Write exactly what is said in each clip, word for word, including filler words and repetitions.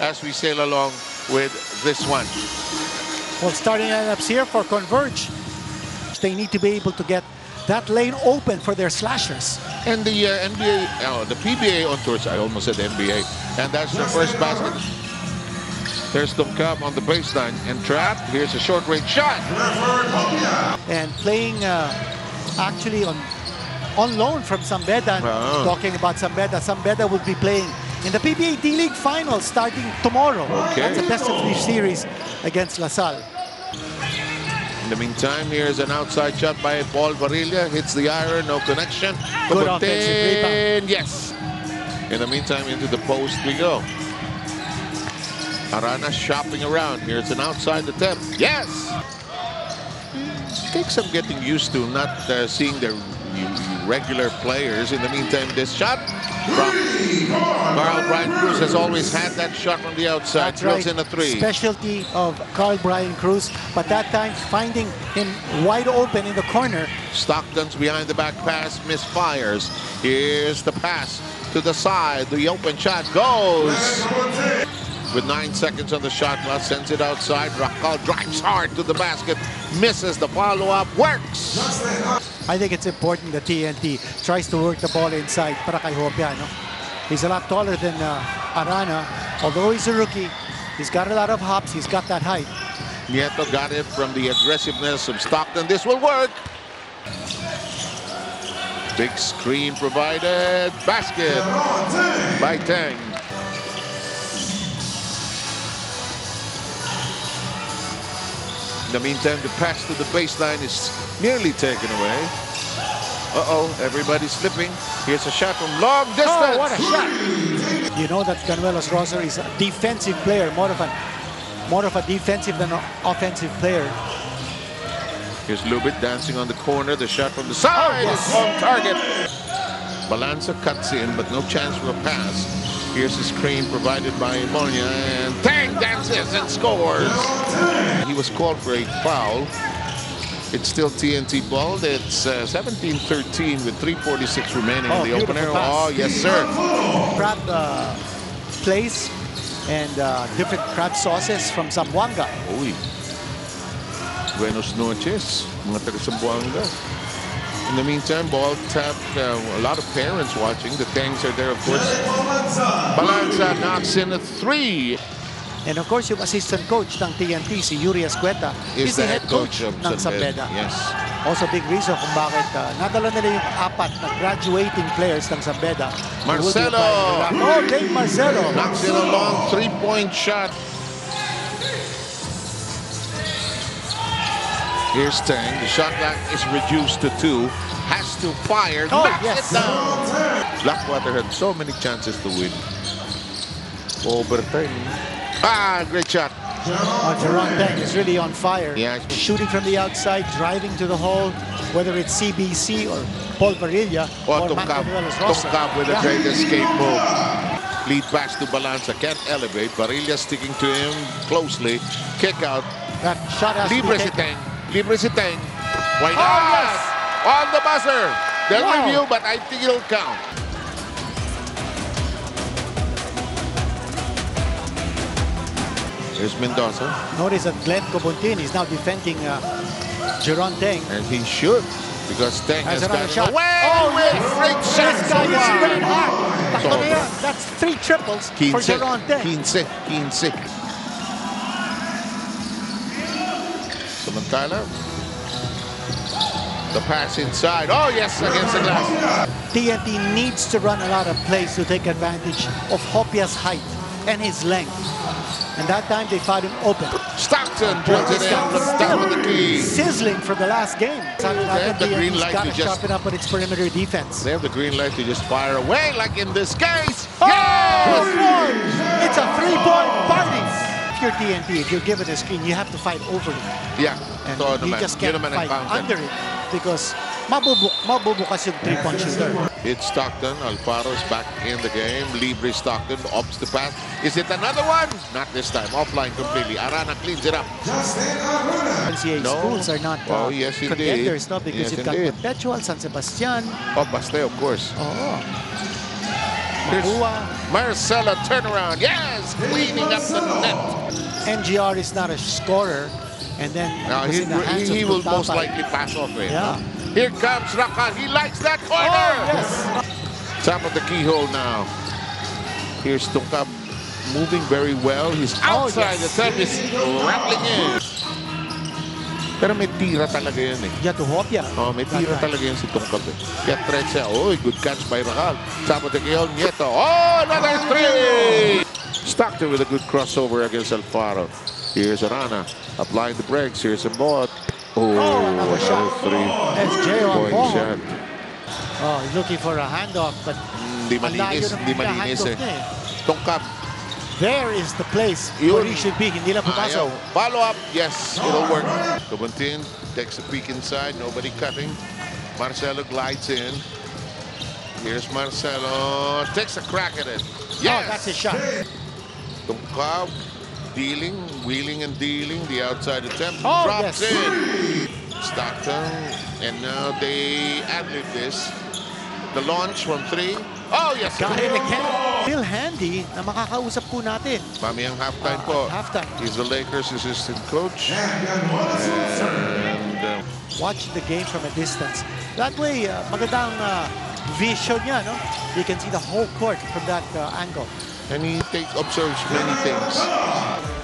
as we sail along with this one. Well, starting lineups here for Converge. They need to be able to get that lane open for their slashers. And the uh, N B A, oh, the P B A on tours, I almost said N B A. And that's the first basket. There's Tom Cap on the baseline and trapped. Here's a short range shot. And playing uh, actually on on loan from Zambeta. Uh-huh. Talking about Zambeta, Zambeta will be playing in the P B A D-League Finals starting tomorrow. Okay. That's a best of three series against La Salle. In the meantime, here's an outside shot by Paul Varilla. Hits the iron, no connection. Good offensive rebound. Yes. In the meantime, into the post we go. Arana shopping around. Here's an outside attempt. Yes. Takes some getting used to not uh, seeing their regular players. In the meantime, this shot from Carl Bryan Cruz has always had that shot on the outside. Drills in a three. Specialty of Carl Bryan Cruz, but that time finding him wide open in the corner. Stockton's behind the back pass, misfires. Here's the pass to the side. The open shot goes. With nine seconds on the shot clock, sends it outside. Raka drives hard to the basket, misses the follow-up, works. I think it's important that T N T tries to work the ball inside para kay Hopiano. He's a lot taller than uh, Arana. Although he's a rookie, he's got a lot of hops, he's got that height. Nieto got it from the aggressiveness of Stockton. This will work. Big screen provided. Basket by Tang. In the meantime, the pass to the baseline is nearly taken away. Uh-oh, everybody's slipping. Here's a shot from long distance. Oh, what a shot! You know that Carmelos Rosso is a defensive player, more of, an, more of a defensive than an offensive player. Here's Lubit dancing on the corner. The shot from the side oh, yes. is on target. Balanza cuts in, but no chance for a pass. Here's the screen provided by Monya, and Tang dances and scores. He was called for a foul. It's still T N T ball. It's uh, seventeen thirteen with three forty-six remaining oh, in the opener. Pass. Oh, yes, sir. Crab uh, place and uh, different crab sauces from Zamboanga. Uy. Buenos noches, mga taga Zamboanga. In the meantime, ball tapped. Uh, a lot of parents watching. The Tangs are there, of course. Balanza knocks in a three. And of course, yung assistant coach ng T N T, si Yuri Escueta, is, is the, the head coach, coach of ng Zambeta. Yes. Also, big reason kung bakit uh, nadala nila yung apat na graduating players ng Zambeta. Marcelo! Oh, okay, Marcelo! Knocks in a long three-point shot. Here's Tang. The shot clock is reduced to two. Has to fire. Oh, knocks yes. it down. Blackwater had so many chances to win. Overtime. Ah, great shot. Oh, Jeron Teng is really on fire. Yeah. Shooting from the outside, driving to the hole, whether it's C B C or Paul Varilla or, or Tumkap. Tumkap with a yeah. great escape move. Lead pass to Balanza, can't elevate. Varilla sticking to him closely. Kick out. That shot has Libri to be taken. Libri si Tang. Why not? Oh, yes. On the buzzer. They'll wow. review, but I think it'll count. Here's Mendoza. Notice that Glenn Cabotini is now defending uh, Jeron Teng. And he should, because Tang has got shot. Away. Oh, yes. Great shot. This guy is red hot. So, that's three triples fifteen, for Jeron Teng. fifteen, fifteen. Tyler. The pass inside. Oh, yes, against the glass. T N T needs to run a lot of plays to take advantage of Hopia's height and his length. And that time they found him open. Stockton puts it in. Down the key. Sizzling for the last game. They have the green light to just sharpen up on its perimeter defense. They have the green light to just fire away, like in this case. Oh, yes! It's a three-point party. T N T, if you're given a screen, you have to fight over it. Yeah, and so you man. just can't Gentleman fight under it because mabubu mabubukas yung three-point shooter. It's Stockton. Alvaro's back in the game. Libri Stockton opts the pass. Is it another one? Not this time. Offline completely. Arana cleans it up. N C A A no. schools are not uh, oh, yes, contenders, not because yes, you've got indeed. Perpetual, San Sebastian. Oh, Baste, of course. Oh. Marcelo turnaround. Yes, cleaning N G R is not a scorer, and then no, he, the he, he will Tapa. most likely pass off it. Yeah. Here comes Raka. He likes that corner. Oh, yes. Top of the keyhole now. Here's Tumkap moving very well. He's outside. Oh, yes. The service rattling in. Pero may tira talaga yan eh. Yeah, to Hopia. Oh, may tira talaga yan si Tumkap eh. Kaya threat siya. Oh, good catch by Raka. Top of the keyhole, Nieto. Oh, another three! Stockton with a good crossover against Alvaro. Here's Arana applying the brakes. Here's Ambo. Oh, oh, another shot. Three. That's Jeron Teng. Oh, he's looking for a handoff, but di malinis, di malinis eh. Tumkap. There is the place Yun. where he should be. Hindi lang pumasok. Follow up. Yes, it'll work. Cabotini takes a peek inside. Nobody cutting. Marcelo glides in. Here's Marcelo. Takes a crack at it. Yes, oh, that's a shot. Tumkap dealing, wheeling and dealing, the outside attempt, oh, drops yes. in. Stockton, and now they ad-lib this. The launch from three. Oh, yes. Got it again. Still handy na makakausap po natin. Mamayang halftime uh, po. Halftime. He's the Lakers' assistant coach. And, uh, watch the game from a distance. That way, uh, magandang uh, vision niya, no? You can see the whole court from that uh, angle. And he take, observes many things.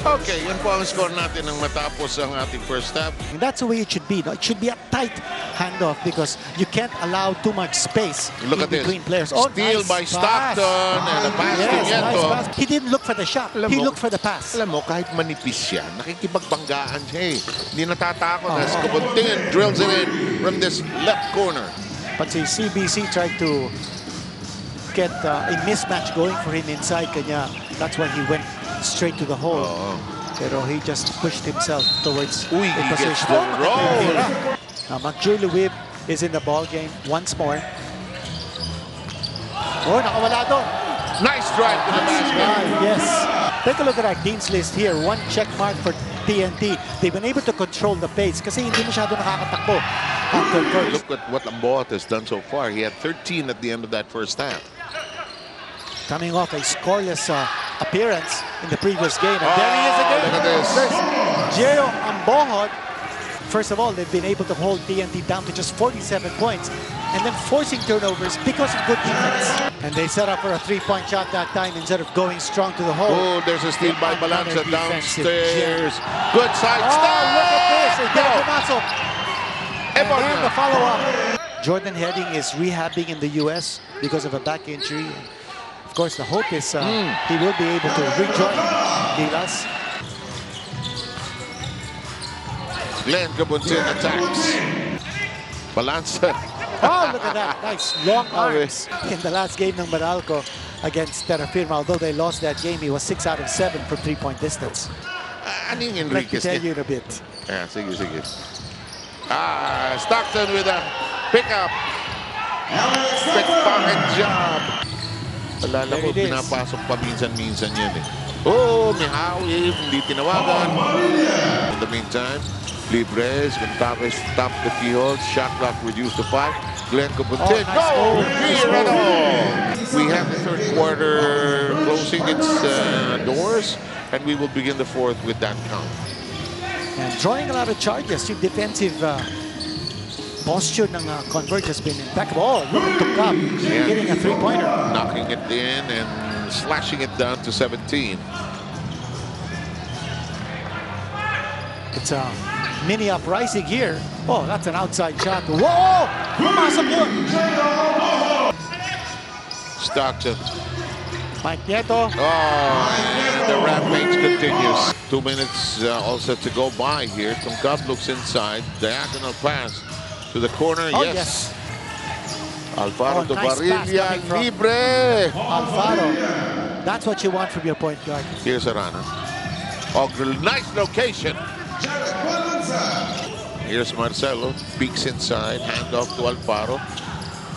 Okay, yun po ang score natin nang matapos ang ating first half. And that's the way it should be. No? It should be a tight handoff because you can't allow too much space look in at between this. players. Oh, Steal nice by Stockton pass. and a pass yes, to Nieto. Nice pass. He didn't look for the shot. Alam he mo, looked for the pass. Alam mo, kahit manipis siya, nakikipagbanggaan siya eh. Hindi natatakot. Oh, as oh. Cabotini drills it in from this left corner. But see, C B C tried to get uh, a mismatch going for him inside Kanya. That's why he went straight to the hole. Oh. Pero he just pushed himself towards Uy, the position. Oh, now Macjul Luwib is in the ball game once more. Oh, nakawala doon. Nice drive to the nice basket. Yes. Take a look at our team's list here. One check mark for T N T. They've been able to control the pace kasi hindi masyado nakakatakbo. Look at what Ambo has done so far. He had thirteen at the end of that first half. Coming off a scoreless uh, appearance in the previous game. And oh, there he is again. Look at this. Jero Ambohod. First of all, they've been able to hold T N T down to just forty-seven points. And then forcing turnovers because of good defense. And they set up for a three-point shot that time instead of going strong to the hole. Oh, there's a steal by Balanza downstairs. Jero. Good side oh, step. Look at this. Again, and then the follow-up. Jordan Heading is rehabbing in the U S because of a back injury. Of course, the hope is uh, mm. he will be able to rejoin Gilas. Glenn Cabotini attacks. Balanza. Oh, look at that. Nice. Long arms. In the last game ng Meralco against Terrafirma, although they lost that game, he was six out of seven from three-point distance. Uh, Aning Enriquez. Let me tell you in a bit. Yeah, sige, sige. Ah, Stockton with a pickup. Pickpocket job. Wala na ko, pinapasok pa minsan-minsan yan eh. Oh, may hawif, hindi tinawagan. In the meantime, Libri is going to top the keyhole. Shot clock reduced to five. Glenn Cabotini. Oh, nice goal! Here at all! We have the third quarter closing its uh, doors, and we will begin the fourth with that count. And drawing a lot of charges to defensive uh, posture ng uh, Converge has been impeccable. Look at Tumkap, yeah. getting a three-pointer. Knocking it in and slashing it down to seventeen. It's a mini uprising here. Oh, that's an outside shot. Whoa! Pumasok yun! Stockton. Mike Nieto. Oh, and the rampage continues. Two minutes uh, also to go by here. Tumkap looks inside. Diagonal pass. To the corner, oh, yes. yes. Alvaro oh, to nice Varilla, Libre. Alvaro, that's what you want from your point guard. Here's Arana. Oh, nice location. Here's Marcelo, peeks inside, handoff to Alvaro.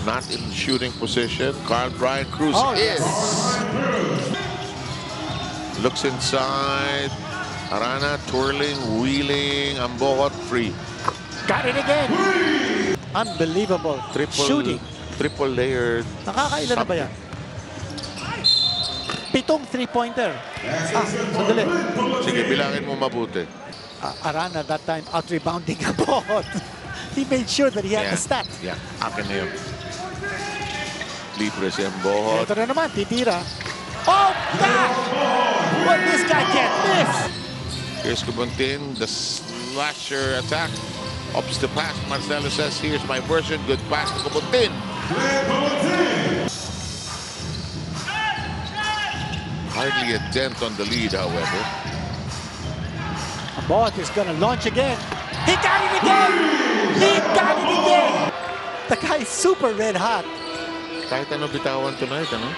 Not in shooting position. Carl Bryan Cruz oh, is. Yes. Looks inside. Arana twirling, wheeling, Ambo free. Got it again. Unbelievable. Triple, Shooting. Triple layered. Nakakailan na ba yan? Pitong three-pointer. Ah, sandali. Sige, bilangin mo mabuti. Uh, Arana that time out-rebounding the ball. He made sure that he had yeah. the stat. Yeah, akin na yun. Libre si Ambo. Ito na naman, titira. Oh, God! What this guy can't miss! Here's Cabotini, the slasher attack. Ups the pass. Marcelo says, here's my version. Good pass to Cabotini. Hardly a dent on the lead, however. Bojot is going to launch again. He got it again! He got it again! The guy is super red hot. Kahit ano bitawan tonight, ano?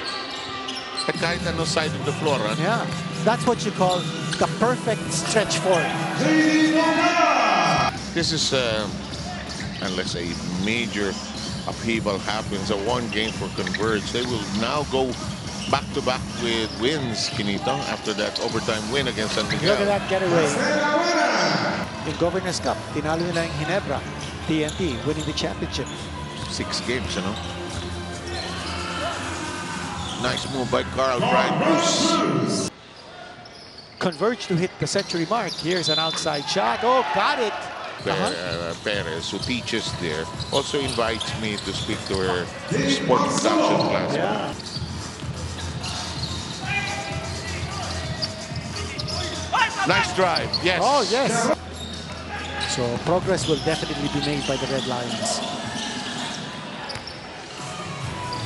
Kahit ano side of the floor, ano? Yeah, that's what you call the perfect stretch for it. This is, uh, unless a major upheaval happens, a one game for Converge. They will now go back-to-back -back with wins, Kinito, after that overtime win against San Miguel. Look at that getaway. In Governor's Cup, tinalo nila yung Ginebra, T N T, winning the championship. Six games, you know. Nice move by Carl Bryan Cruz. Converge to hit the century mark. Here's an outside shot. Oh, got it. Uh-huh. uh, Perez, who teaches there, also invites me to speak to her sport production class. Yeah. Nice drive, yes. Oh, yes. So progress will definitely be made by the Red Lions.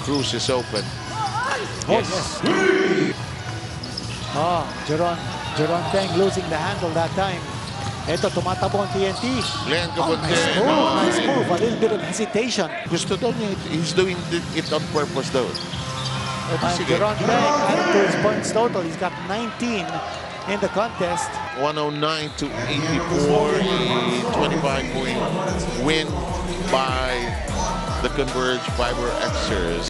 Cruz is open. Oh, yes. yes. Oh, Jeron, Jeron Teng losing the handle that time. Ito, tumatabon T N T. Glenn Cabotini. Oh, nice move, no, nice move. A little bit of hesitation. Gusto daw niya, he's doing it on purpose though. Jeron Teng added to his points total. He's got nineteen. In the contest, one oh nine to eighty-four, a twenty-five point win by the Converge Fiber Xers.